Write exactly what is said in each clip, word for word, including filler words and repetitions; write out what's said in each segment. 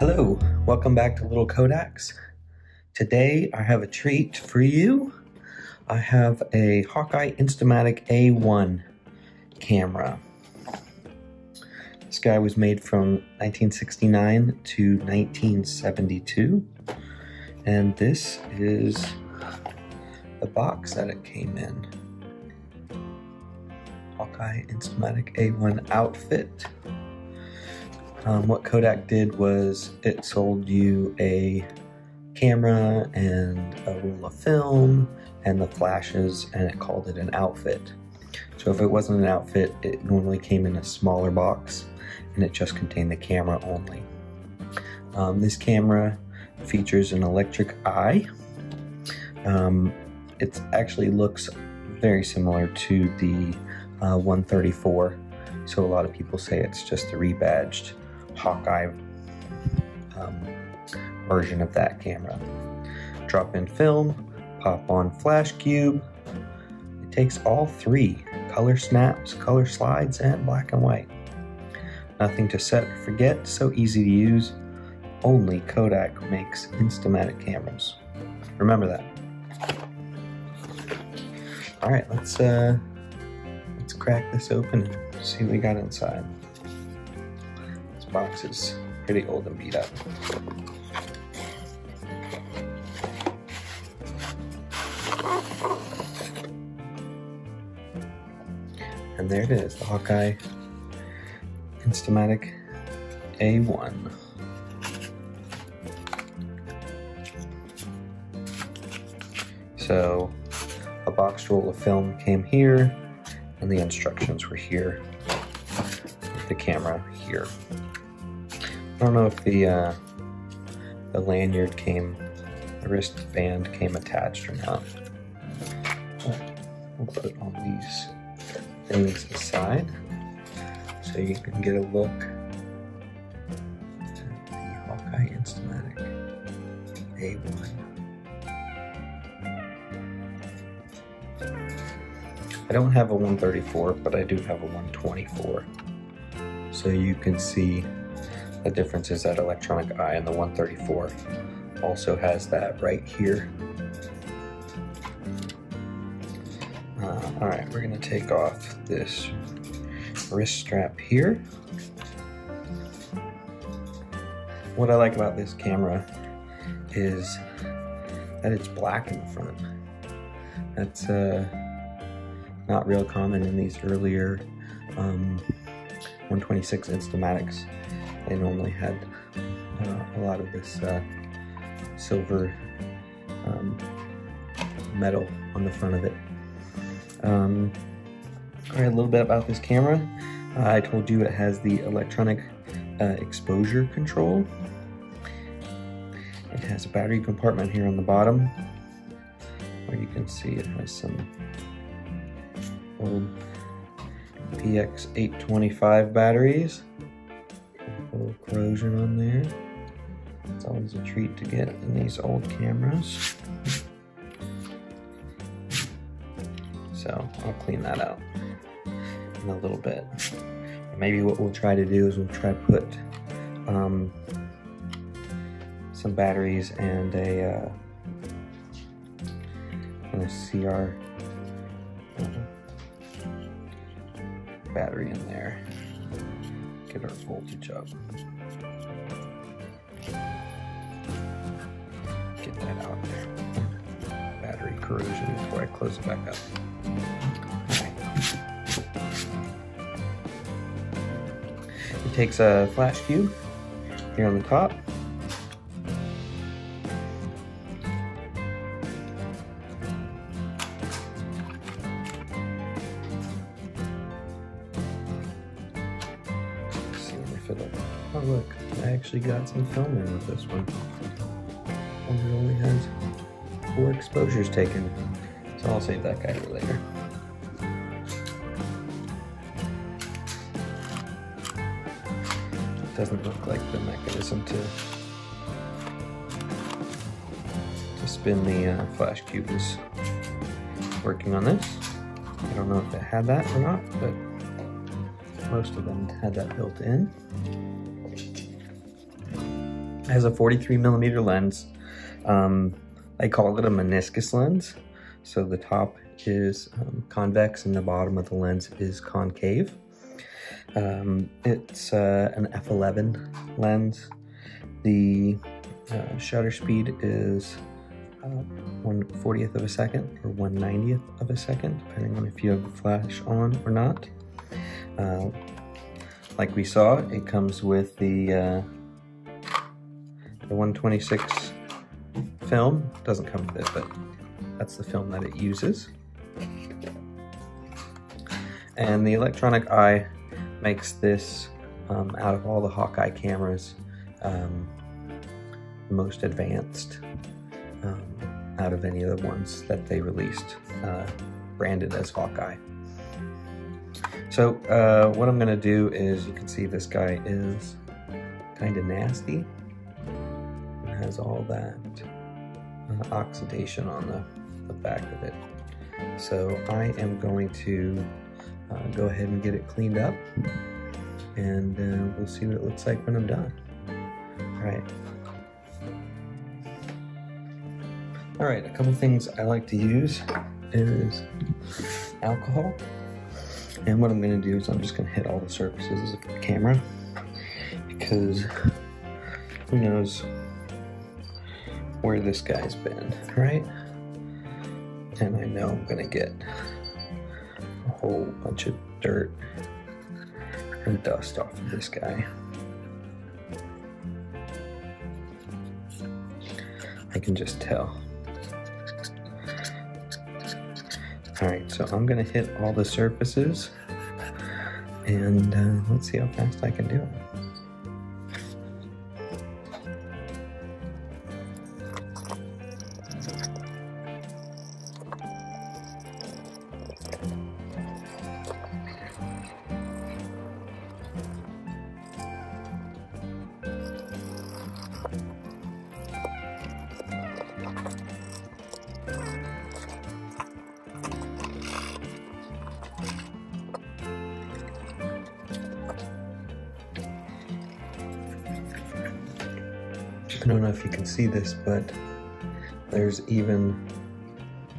Hello, welcome back to Little Kodaks. Today I have a treat for you. I have a Hawkeye Instamatic A one camera. This guy was made from nineteen sixty-nine to nineteen seventy-two. And this is the box that it came in. Hawkeye Instamatic A one outfit. Um, what Kodak did was it sold you a camera and a roll of film and the flashes, and it called it an outfit. So if it wasn't an outfit, it normally came in a smaller box and it just contained the camera only. Um, this camera features an electric eye. Um, it actually looks very similar to the uh, one thirty-four. So a lot of people say it's just the rebadged Hawkeye um, version of that camera. Drop in film, pop on flash cube. It takes all three: color snaps, color slides, and black and white. Nothing to set or forget, so easy to use. Only Kodak makes Instamatic cameras. Remember that. All right, let's uh, let's crack this open and see what we got inside. This box is pretty old and beat up. And there it is, the Hawkeye Instamatic A one. So a boxed roll of film came here, and the instructions were here, the camera here. I don't know if the, uh, the lanyard came, the wristband came attached or not. We'll put all these things aside so you can get a look at the Hawkeye Instamatic A one. I don't have a one thirty-four, but I do have a one twenty-four. So you can see the difference is that electronic eye, and the one thirty-four also has that right here. Uh, all right, we're gonna take off this wrist strap here. What I like about this camera is that it's black in the front. That's uh, not real common in these earlier um, one twenty-six Instamatics. They normally had uh, a lot of this uh, silver um, metal on the front of it. Um, all right, a little bit about this camera. Uh, I told you it has the electronic uh, exposure control. It has a battery compartment here on the bottom, where you can see it has some old P X eight twenty-five batteries. A little corrosion on there. It's always a treat to get in these old cameras. So I'll clean that out in a little bit. Maybe what we'll try to do is we'll try to put um, some batteries and a, uh, and a C R battery in there. Get our voltage up. Get that out there. Battery corrosion before I close it back up. It takes a flash cube here on the top. Oh look, I actually got some film in with this one. It only has four exposures taken, so I'll save that guy for later. It doesn't look like the mechanism to to spin the uh, flash cube is working on this. I don't know if it had that or not, but most of them had that built in. It has a forty-three millimeter lens. Um, I call it a meniscus lens. So the top is um, convex and the bottom of the lens is concave. Um, it's uh, an f eleven lens. The uh, shutter speed is uh, one fortieth of a second or one ninetieth of a second, depending on if you have the flash on or not. Uh, like we saw, it comes with the, uh, the one twenty-six film. It doesn't come with it, but that's the film that it uses. And the electronic eye makes this, um, out of all the Hawkeye cameras, um, the most advanced um, out of any of the ones that they released, uh, branded as Hawkeye. So uh, what I'm gonna do is, you can see this guy is kind of nasty. It has all that uh, oxidation on the, the back of it. So I am going to Uh, go ahead and get it cleaned up, and uh, we'll see what it looks like when I'm done. All right. All right, a couple things I like to use is alcohol. And what I'm gonna do is I'm just gonna hit all the surfaces of the camera, because who knows where this guy's been, right? And I know I'm gonna get whole bunch of dirt and dust off of this guy. I can just tell. All right, so I'm gonna hit all the surfaces, and uh, let's see how fast I can do it. I don't know if you can see this, but there's even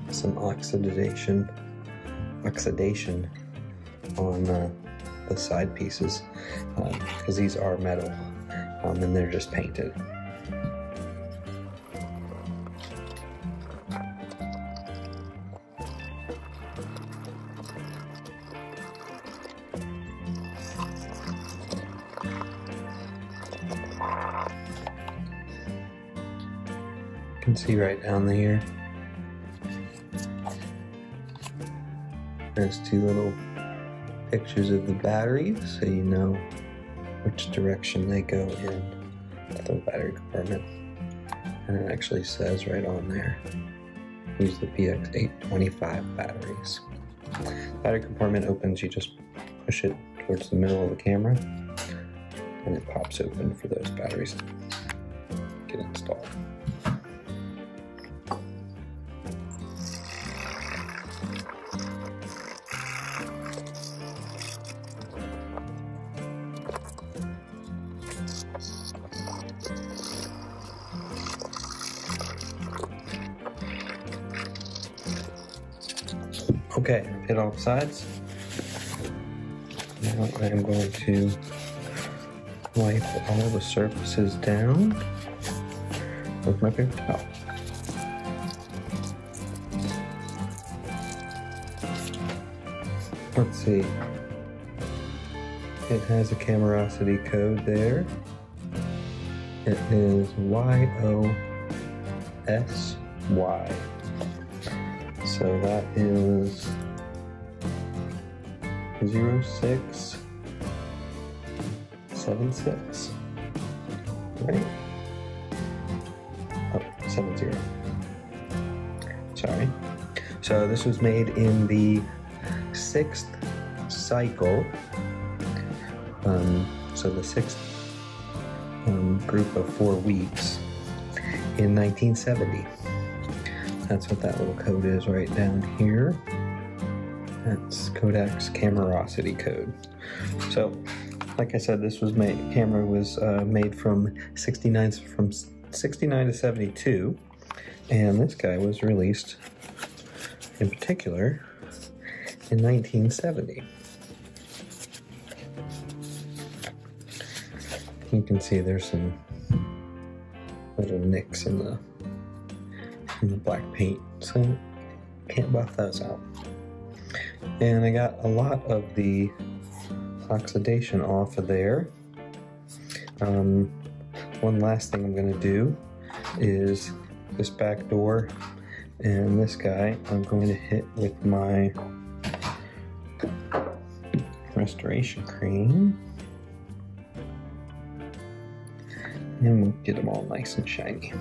some oxidation, oxidation on uh, the side pieces, because uh, these are metal, um, and they're just painted. Can see right down there. There's two little pictures of the battery, so you know which direction they go in the battery compartment. And it actually says right on there, use the P X eight twenty-five batteries. Battery compartment opens, you just push it towards the middle of the camera, and it pops open for those batteries to get installed. Okay, I've hit all the sides. Now I am going to wipe all the surfaces down with my paper towel. Let's see. It has a Camerosity code there. It is Y O S Y. So that is zero six seven six, right? Oh, seven zero. Sorry. So this was made in the sixth cycle. Um, so the sixth um, group of four weeks in nineteen seventy. That's what that little code is right down here. That's Kodak's Camerosity code. So Like I said, this was made, camera was uh, made from sixty-nine from sixty-nine to seventy-two, and this guy was released in particular in nineteen seventy. You can see there's some little nicks in the in the black paint, so can't buff those out. And I got a lot of the oxidation off of there. Um, one last thing I'm going to do is this back door and this guy I'm going to hit with my restoration cream, and we'll get them all nice and shiny.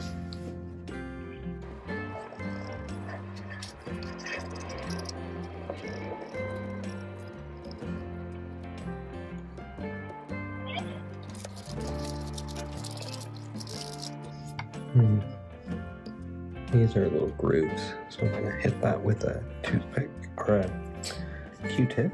Hmm. These are little grooves, so I'm going to hit that with a toothpick or a Q-tip.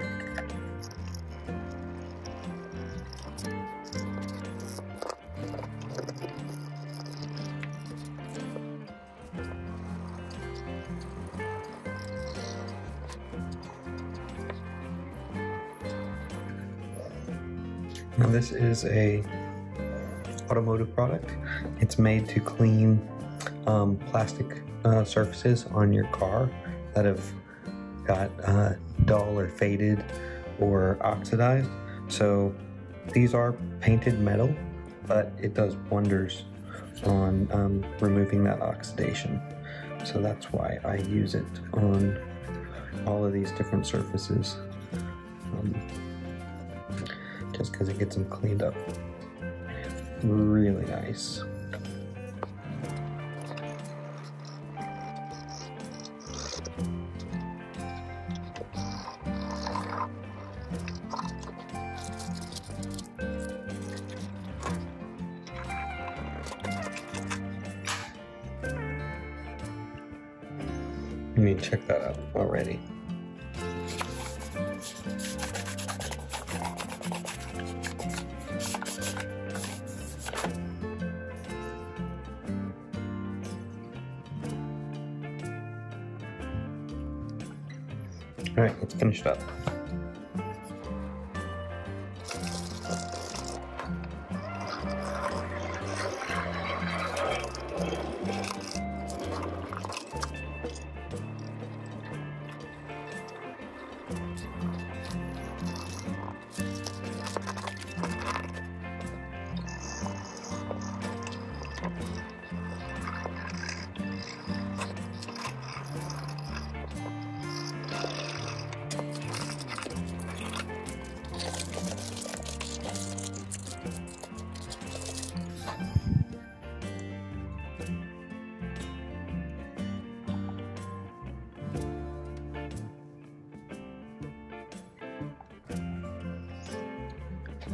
Now this is a automotive product. It's made to clean um, plastic uh, surfaces on your car that have got uh, dull or faded or oxidized. So these are painted metal, but it does wonders on um, removing that oxidation. So that's why I use it on all of these different surfaces, um, just because it gets them cleaned up really nice. I mean, check that out already. All right, let's finish it up.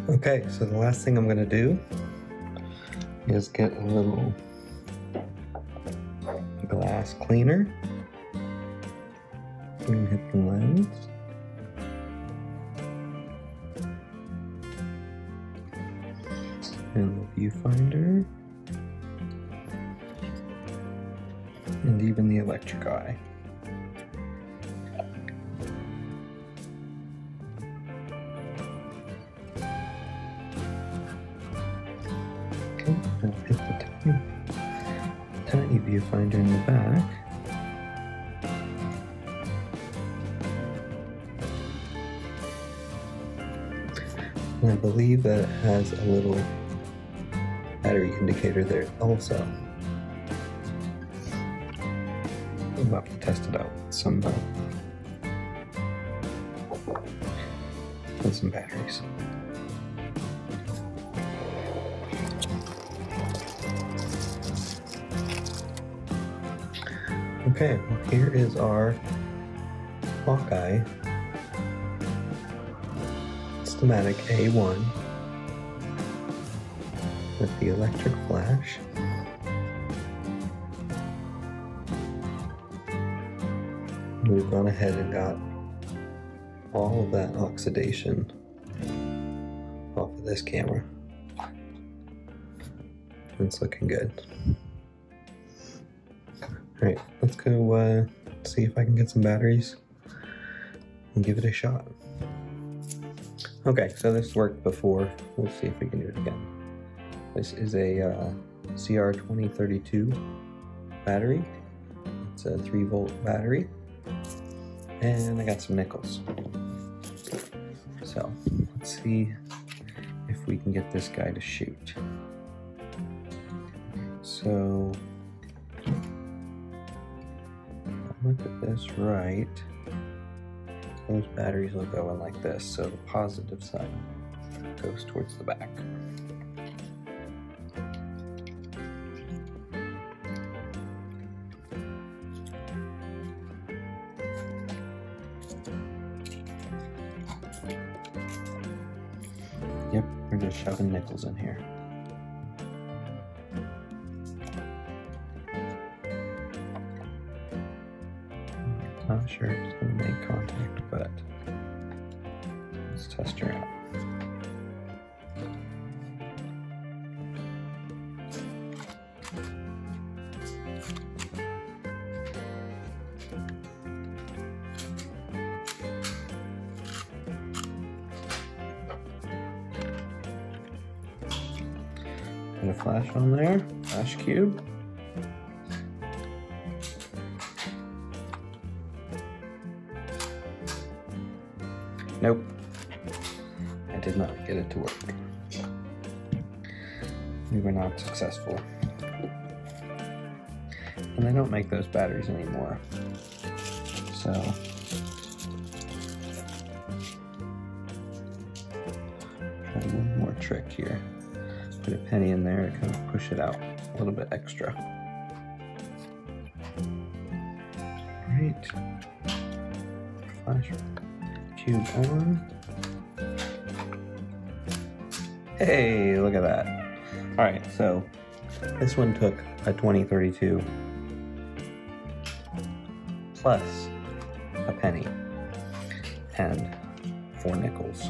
Okay, so the last thing I'm going to do is get a little glass cleaner and hit the lens. And the viewfinder. And even the electric eye. I'll hit the tiny, tiny viewfinder in the back. And I believe that it has a little battery indicator there also. We'll have to test it out with some, uh, with some batteries. Okay, well, here is our Hawkeye Instamatic A one with the electric flash. We've gone ahead and got all of that oxidation off of this camera. It's looking good. Alright, let's go uh, see if I can get some batteries and give it a shot. Okay, so this worked before. We'll see if we can do it again. This is a uh, C R twenty thirty-two battery. It's a three volt battery. And I got some nickels. So, let's see if we can get this guy to shoot. So, look at this right. Those batteries will go in like this, so the positive side goes towards the back. Yep, we're just shoving nickels in here. Not sure if it's going to make contact, but let's test her out. Put a flash on there, flash cube. Nope, I did not get it to work. We were not successful. And they don't make those batteries anymore. So, try one more trick here. Put a penny in there to kind of push it out a little bit extra. All right, flash cube on. Hey, look at that. All right, so this one took a twenty thirty-two plus a penny and four nickels.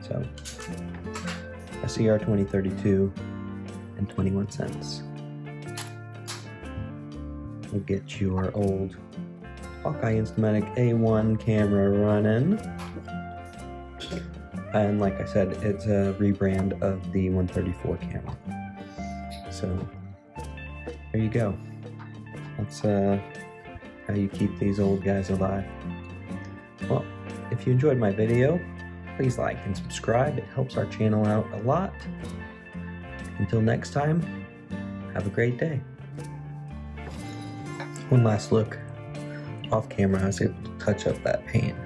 So a C R twenty thirty-two and twenty-one cents will get your old Hawkeye Instamatic A one camera running, and like I said, it's a rebrand of the one thirty-four camera. So there you go. That's uh, how you keep these old guys alive. Well, if you enjoyed my video, please like and subscribe. It helps our channel out a lot. Until next time, have a great day. One last look. Off camera, I was able to touch up that pan.